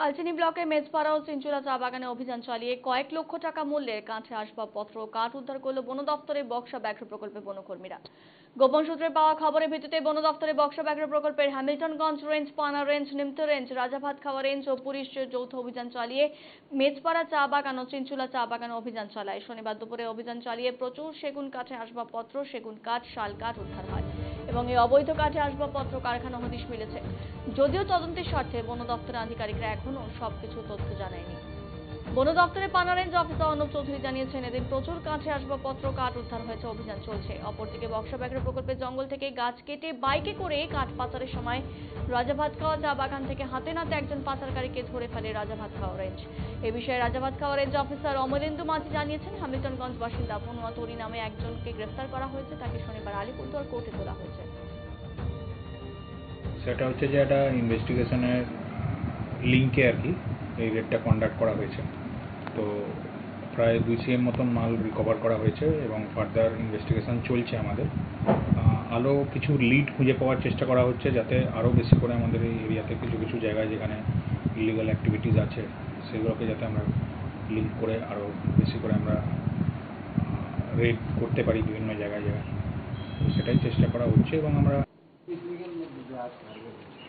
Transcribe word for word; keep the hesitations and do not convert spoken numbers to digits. কালচিনি ব্লকের মেজপাড়া ও চিনচুড়া চা বাগানে অভিযান চালিয়ে কয়েক লক্ষ টাকা মূল্যের কাঠের আসবাবপত্র ও কাঠ উদ্ধার করল বন দপ্তরের বক্সা ব্যাঘ্র প্রকল্পের বনকর্মীরা। গোপন সূত্রে পাওয়া খবরের ভিত্তিতে বন দপ্তরের বক্সা ব্যাঘ্র প্রকল্পের Hamiltonganj range, Pana range, Nimta range, Rajabhatkhawa range ও পুলিশ যৌথ অভিযান চালিয়ে মেজপাড়া চা বাগান ও চিনচুড়া চা বাগানে অভিযান চালায়। শনিবার দুপুরে অভিযান চালিয়ে প্রচুর সেগুন কাঠের আসবাবপত্র, সেগুন কাঠ, শাল কাঠ উদ্ধার হয় এবং এই অবৈধ কাঠের আসবাবপত্র কারখানা হদিশ মিলেছে। যদিও তদন্তের স্বার্থে বন দপ্তরের আধিকারিকরা এখনো সবকিছু তথ্য জানায়নি। বন দপ্তরের পানা রেঞ্জ অফিসার অনুপ চৌধুরী জানিয়েছেন, এদিন প্রচুর কাঠের আসবাবপত্র, কাঠ উদ্ধার হয়েছে, অভিযান চলছে। অপরদিকে বক্সা ব্যাঘ্র প্রকল্পের জঙ্গল থেকে গাছ কেটে বাইকে করে কাঠ পাচারের সময় রাজাভাতখাওয়া চা বাগান থেকে হাতে নাতে একজন পাচারকারীকে ধরে ফেলে রাজাভাতখাওয়া রেঞ্জ। এ বিষয়ে রাজাভাতখাওয়া রেঞ্জ অফিসার অমলেন্দু মাঝি জানিয়েছেন, হ্যামিল্টনগঞ্জ বাসিন্দা বনুয়া তরি নামে একজনকে গ্রেফতার করা হয়েছে। তাকে শনিবার আলিপুরদুয়ার কোর্টে তোলা হয়েছে। সেটা হচ্ছে যে একটা ইনভেস্টিগেশনের লিঙ্কে আর কি এই রেডটা কন্ডাক্ট করা হয়েছে। তো প্রায় দুই সিএম মতন মাল রিকভার করা হয়েছে এবং ফার্দার ইনভেস্টিগেশন চলছে। আমাদের আরও কিছু লিড খুঁজে পাওয়ার চেষ্টা করা হচ্ছে, যাতে আরও বেশি করে আমাদের এই এরিয়াতে কিছু কিছু জায়গায় যেখানে ইলিগাল অ্যাক্টিভিটিস আছে সেগুলোকে যাতে আমরা লিঙ্ক করে আরও বেশি করে আমরা রেড করতে পারি বিভিন্ন জায়গায় জায়গায়, সেটাই চেষ্টা করা হচ্ছে। এবং আমরা